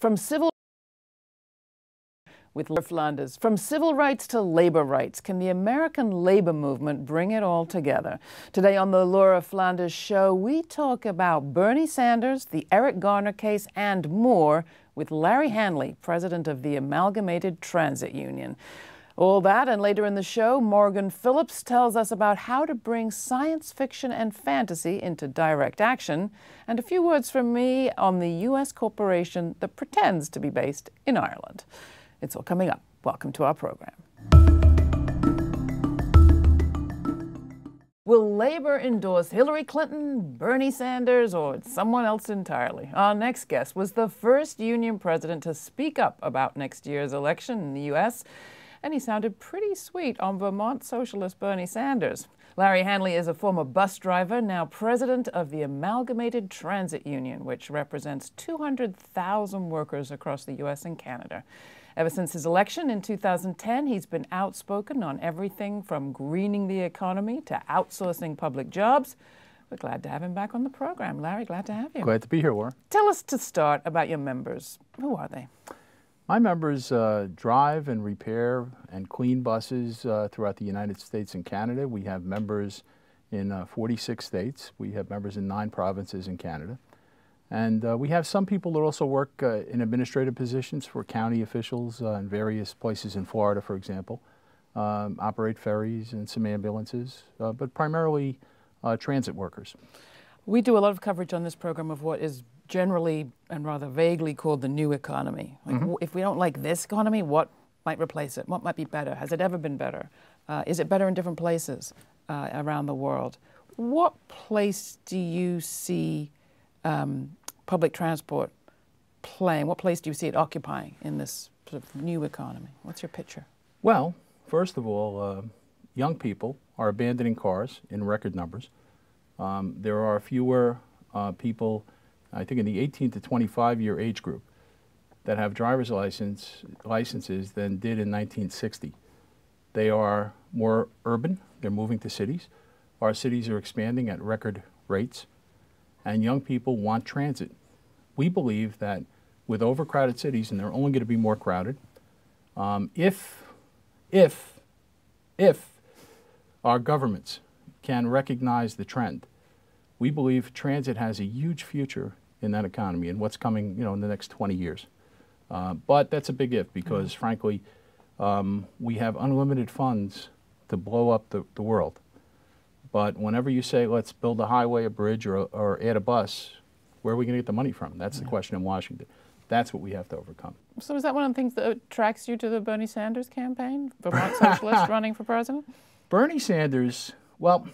From civil with Laura Flanders, from civil rights to labor rights, can the American labor movement bring it all together? Today on the Laura Flanders Show, we talk about Bernie Sanders, the Eric Garner case, and more with Larry Hanley, president of the Amalgamated Transit Union. All that and later in the show, Morgan Phillips tells us about how to bring science fiction and fantasy into direct action, and a few words from me on the U.S. corporation that pretends to be based in Ireland. It's all coming up. Welcome to our program. Will Labor endorse Hillary Clinton, Bernie Sanders, or someone else entirely? Our next guest was the first union president to speak up about next year's election in the U.S., and he sounded pretty sweet on Vermont socialist Bernie Sanders. Larry Hanley is a former bus driver, now president of the Amalgamated Transit Union, which represents 200,000 workers across the U.S. and Canada. Ever since his election in 2010, he's been outspoken on everything from greening the economy to outsourcing public jobs. We're glad to have him back on the program. Larry, glad to have you. Glad to be here, Laura. Tell us to start about your members. Who are they? My members drive and repair and clean buses throughout the United States and Canada. We have members in 46 states. We have members in 9 provinces in Canada. And we have some people that also work in administrative positions for county officials in various places in Florida, for example, operate ferries and some ambulances, but primarily transit workers. We do a lot of coverage on this program of what is generally and rather vaguely called the new economy. Like, if we don't like this economy, what might replace it? What might be better? Has it ever been better? Is it better in different places around the world? What place do you see public transport playing? What place do you see it occupying in this sort of new economy? What's your picture? Well, first of all, young people are abandoning cars in record numbers. There are fewer people, I think, in the 18 to 25-year age group that have driver's licenses than did in 1960. They are more urban. They're moving to cities. Our cities are expanding at record rates. And young people want transit. We believe that with overcrowded cities, and they're only going to be more crowded, if our governments can recognize the trend, we believe transit has a huge future in that economy and what's coming, you know, in the next 20 years. But that's a big if, because frankly, we have unlimited funds to blow up the world. But whenever you say, let's build a highway, a bridge, or add a bus, where are we going to get the money from? That's the question in Washington. That's what we have to overcome. So is that one of the things that attracts you to the Bernie Sanders campaign? Vermont socialist running for president? Bernie Sanders, well,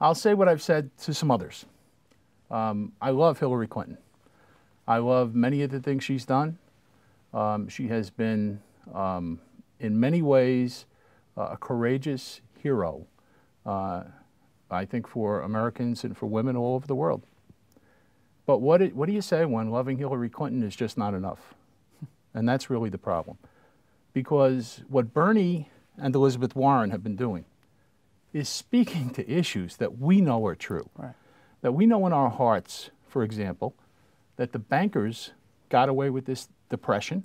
I'll say what I've said to some others. I love Hillary Clinton. I love many of the things she's done. She has been, in many ways, a courageous hero. I think for Americans and for women all over the world. But what do you say when loving Hillary Clinton is just not enough? And that's really the problem. Because what Bernie and Elizabeth Warren have been doing is speaking to issues that we know are true. Right. That we know in our hearts, for example, that the bankers got away with this depression.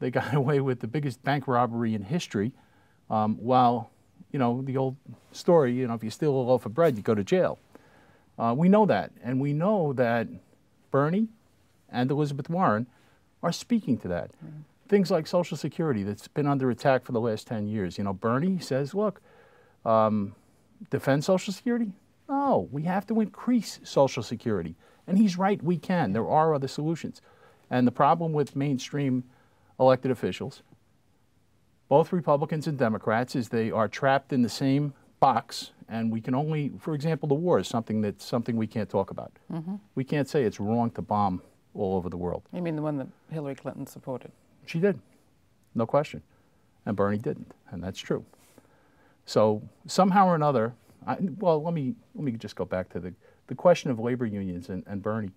They got away with the biggest bank robbery in history while, you know, the old story, you know, if you steal a loaf of bread, you go to jail. We know that. And we know that Bernie and Elizabeth Warren are speaking to that. Mm-hmm. Things like Social Security that's been under attack for the last 10 years. You know, Bernie says, look, defend Social Security? No, we have to increase Social Security. And he's right, we can. There are other solutions. And the problem with mainstream elected officials, both Republicans and Democrats, is they are trapped in the same box, and we can only, for example, the war is something we can't talk about. Mm-hmm. We can't say it's wrong to bomb all over the world. You mean the one that Hillary Clinton supported? She did, no question. And Bernie didn't, and that's true. So somehow or another, well, let me just go back to the question of labor unions and Bernie.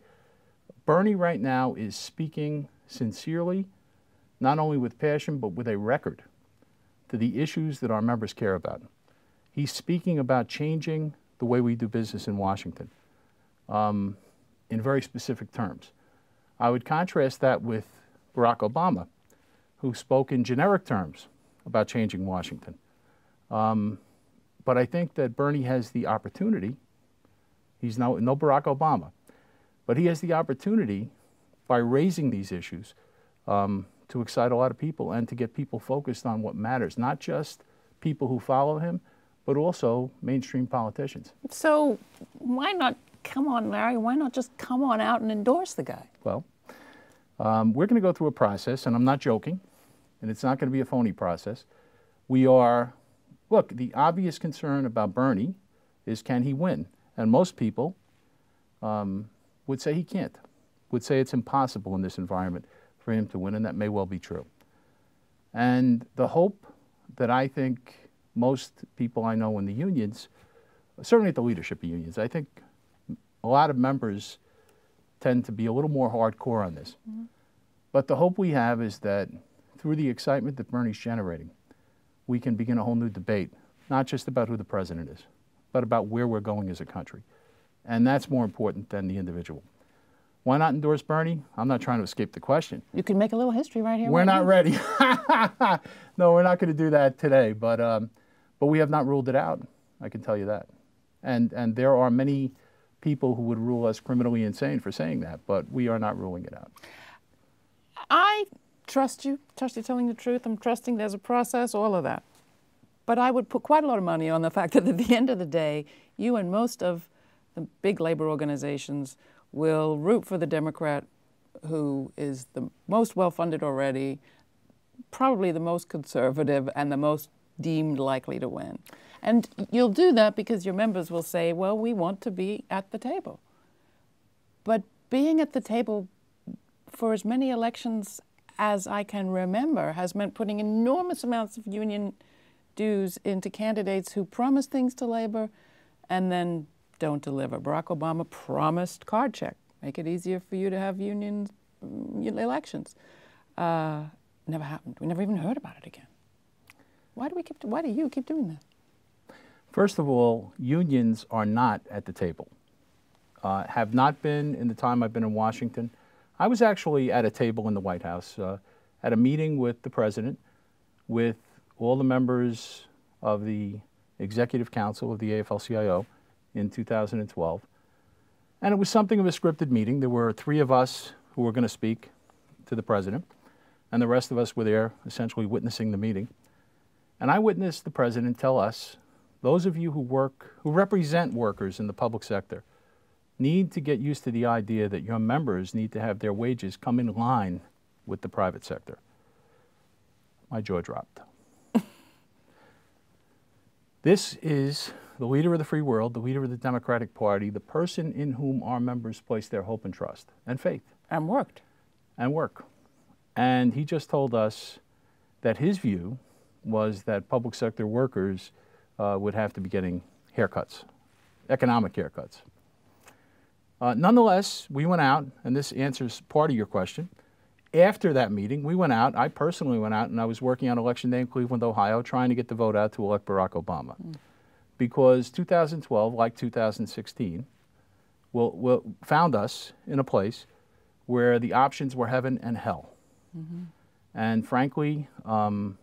Bernie right now is speaking sincerely, not only with passion, but with a record, to the issues that our members care about. He's speaking about changing the way we do business in Washington in very specific terms. I would contrast that with Barack Obama, who spoke in generic terms about changing Washington. But I think that Bernie has the opportunity. He's no Barack Obama, but he has the opportunity, by raising these issues, to excite a lot of people and to get people focused on what matters, not just people who follow him, but also mainstream politicians. So why not come on, Larry? Why not just come on out and endorse the guy? Well, we're going to go through a process, and I'm not joking, and it's not going to be a phony process. We are, look, the obvious concern about Bernie is, can he win? And most people would say he can't, would say it's impossible in this environment for him to win, and that may well be true. And the hope that I think most people I know in the unions, certainly at the leadership of unions, I think a lot of members tend to be a little more hardcore on this. Mm-hmm. But the hope we have is that through the excitement that Bernie's generating, we can begin a whole new debate, not just about who the president is, but about where we're going as a country. And that's more important than the individual. Why not endorse Bernie? I'm not trying to escape the question. You can make a little history right here. We're not ready. No, we're not going to do that today, but we have not ruled it out. I can tell you that. And there are many people who would rule us criminally insane for saying that, but we are not ruling it out. I trust you telling the truth. I'm trusting there's a process, all of that. But I would put quite a lot of money on the fact that at the end of the day, you and most of the big labor organizations will root for the Democrat who is the most well-funded already, probably the most conservative, and the most deemed likely to win. And you'll do that because your members will say, well, we want to be at the table. But being at the table for as many elections as I can remember has meant putting enormous amounts of union dues into candidates who promise things to labor and then don't deliver. Barack Obama promised card check, make it easier for you to have union elections. Never happened. We never even heard about it again. Why do you keep doing that? First of all, unions are not at the table. Have not been in the time I've been in Washington. I was actually at a table in the White House at a meeting with the president, with all the members of the Executive Council of the AFL-CIO in 2012. And it was something of a scripted meeting. There were three of us who were going to speak to the president, and the rest of us were there essentially witnessing the meeting. And I witnessed the president tell us, those of you who represent workers in the public sector, need to get used to the idea that your members need to have their wages come in line with the private sector. My jaw dropped. This is the leader of the free world, the leader of the Democratic Party, the person in whom our members place their hope and trust and faith. And worked. And work. And he just told us that his view was that public sector workers would have to be getting haircuts, economic haircuts. Nonetheless, we went out, and this answers part of your question. After that meeting, we went out, I personally went out, and I was working on Election Day in Cleveland, Ohio, trying to get the vote out to elect Barack Obama. Mm. Because 2012, like 2016, found us in a place where the options were heaven and hell. Mm-hmm. And frankly, and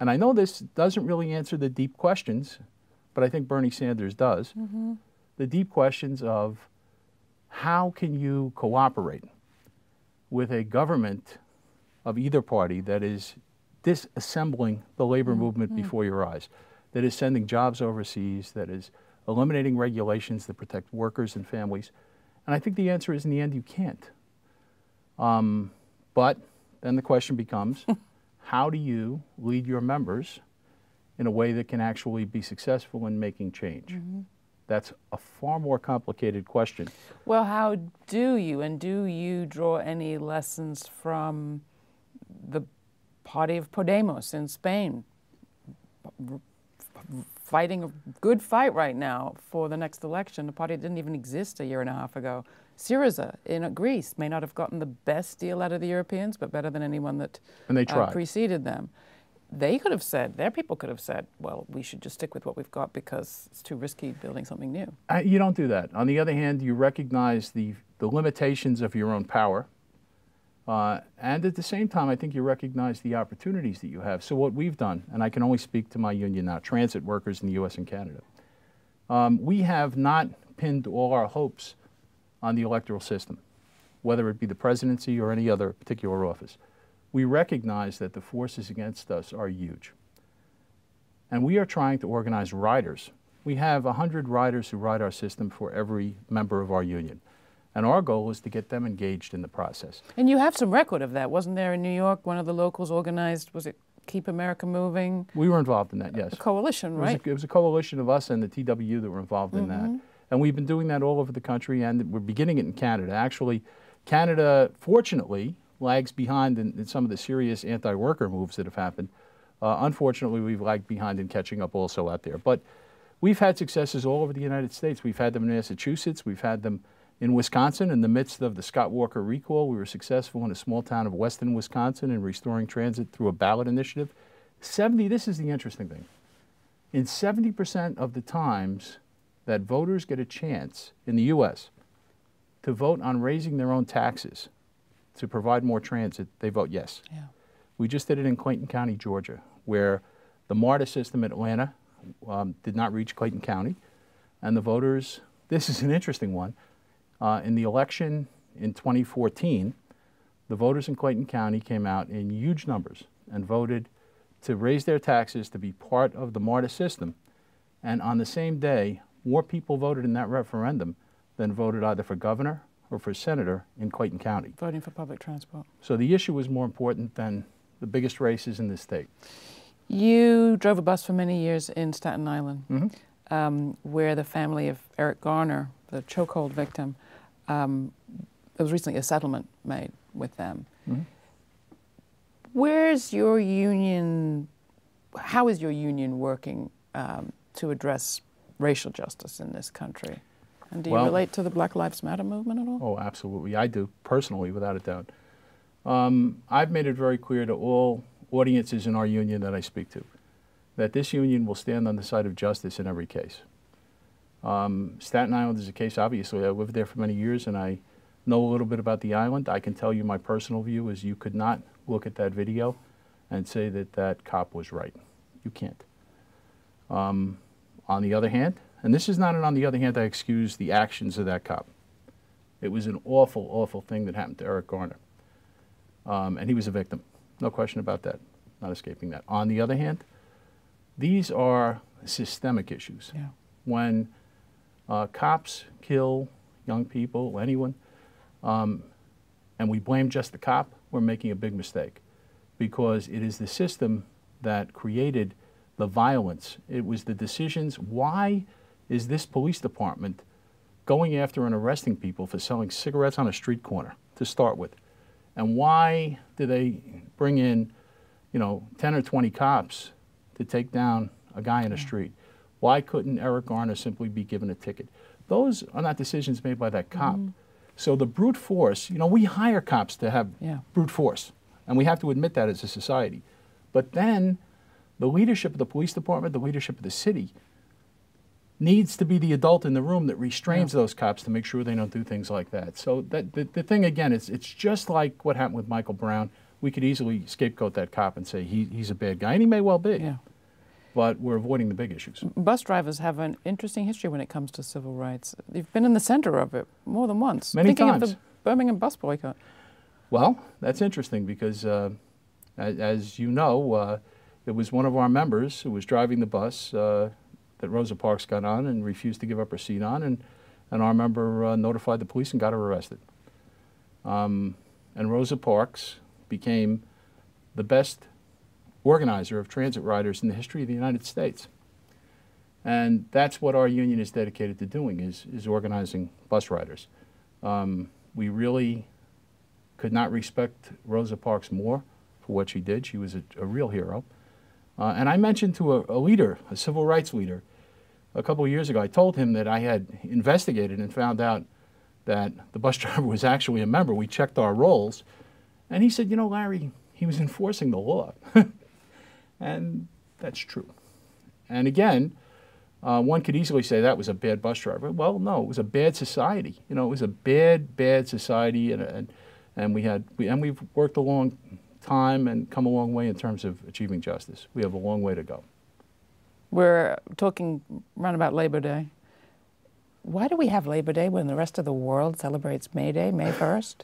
I know this doesn't really answer the deep questions, but I think Bernie Sanders does, mm-hmm. the deep questions of how can you cooperate with a government of either party that is disassembling the labor movement mm-hmm. before your eyes, that is sending jobs overseas, that is eliminating regulations that protect workers and families. And I think the answer is, in the end, you can't. But then the question becomes, how do you lead your members in a way that can actually be successful in making change? Mm-hmm. That's a far more complicated question. Well, how do you, and do you draw any lessons from the party of Podemos in Spain, fighting a good fight right now for the next election, a party that didn't even exist a year and a half ago? Syriza in Greece may not have gotten the best deal out of the Europeans, but better than anyone that preceded them. They could have said, their people could have said, well, we should just stick with what we've got because it's too risky building something new. You don't do that. On the other hand, you recognize the limitations of your own power. And at the same time, I think you recognize the opportunities that you have. So what we've done, and I can only speak to my union now, transit workers in the U.S. and Canada, we have not pinned all our hopes on the electoral system, whether it be the presidency or any other particular office. We recognize that the forces against us are huge. And we are trying to organize riders. We have 100 riders who ride our system for every member of our union. And our goal is to get them engaged in the process. And you have some record of that. Wasn't there in New York one of the locals organized, was it Keep America Moving? We were involved in that, yes. A coalition, right? It was a coalition of us and the TWU that were involved in that. And we've been doing that all over the country, and we're beginning it in Canada. Actually, Canada, fortunately, lags behind in some of the serious anti-worker moves that have happened. Unfortunately, we've lagged behind in catching up also out there. But we've had successes all over the United States. We've had them in Massachusetts. We've had them in Wisconsin. In the midst of the Scott Walker recall, we were successful in a small town of Weston, Wisconsin, in restoring transit through a ballot initiative. This is the interesting thing. In 70% of the times that voters get a chance in the U.S. to vote on raising their own taxes to provide more transit, they vote yes. Yeah. We just did it in Clayton County, Georgia, where the MARTA system in Atlanta did not reach Clayton County. And the voters, this is an interesting one, in the election in 2014, the voters in Clayton County came out in huge numbers and voted to raise their taxes to be part of the MARTA system. And on the same day, more people voted in that referendum than voted either for governor or for senator in Clayton County. Voting for public transport. So the issue was more important than the biggest races in this state. You drove a bus for many years in Staten Island, where the family of Eric Garner, the chokehold victim, there was recently a settlement made with them. Where's your union, how is your union working to address racial justice in this country? And do you relate to the Black Lives Matter movement at all? Oh, absolutely. I do, personally, without a doubt. I've made it very clear to all audiences in our union that I speak to that this union will stand on the side of justice in every case. Staten Island is a case, obviously. I lived there for many years, and I know a little bit about the island. I can tell you my personal view is you could not look at that video and say that that cop was right. You can't. On the other hand, and this is not an on the other hand, I excuse the actions of that cop. It was an awful, awful thing that happened to Eric Garner. And he was a victim. No question about that. Not escaping that. On the other hand, these are systemic issues. Yeah. When cops kill young people, anyone, and we blame just the cop, we're making a big mistake, because it is the system that created the violence. It was the decisions. Why is this police department going after and arresting people for selling cigarettes on a street corner to start with? And why do they bring in, 10 or 20 cops to take down a guy in a street? Why couldn't Eric Garner simply be given a ticket? Those are not decisions made by that cop. So the brute force, we hire cops to have brute force, and we have to admit that as a society. But then the leadership of the police department, the leadership of the city, needs to be the adult in the room that restrains those cops to make sure they don't do things like that. So that, the thing, again, it's just like what happened with Michael Brown. We could easily scapegoat that cop and say he's a bad guy, and he may well be. Yeah. But we're avoiding the big issues. Bus drivers have an interesting history when it comes to civil rights. They've been in the center of it more than once. Many times. Thinking of the Birmingham bus boycott. Well, that's interesting because, as you know, it was one of our members who was driving the bus that Rosa Parks got on and refused to give up her seat on, and our member notified the police and got her arrested. And Rosa Parks became the best organizer of transit riders in the history of the United States. And that's what our union is dedicated to doing, is organizing bus riders. We really could not respect Rosa Parks more for what she did. She was a real hero. And I mentioned to a leader, a civil rights leader, a couple of years ago, I told him that I had investigated and found out that the bus driver was actually a member. We checked our rolls, and he said, Larry, he was enforcing the law. And that's true. And again, one could easily say that was a bad bus driver. Well, no, it was a bad society. It was a bad, bad society, and and we've worked a long time and come a long way in terms of achieving justice. We have a long way to go. We're talking around about Labor Day. Why do we have Labor Day when the rest of the world celebrates May Day, May 1st?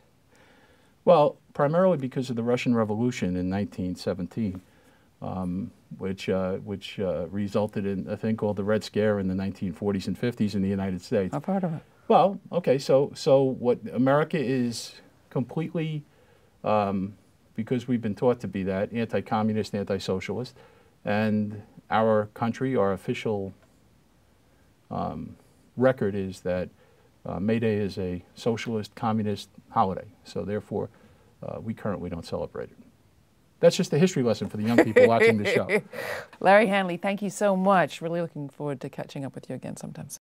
Well, primarily because of the Russian Revolution in 1917, which resulted in a thing called the Red Scare in the 1940s and 50s in the United States. I've heard of it. Well, okay, so what America is completely, because we've been taught to be that, anti-communist, anti-socialist, and our country, our official record is that May Day is a socialist, communist holiday, so therefore we currently don't celebrate it. That's just a history lesson for the young people watching the show. Larry Hanley, thank you so much. Really looking forward to catching up with you again sometime soon.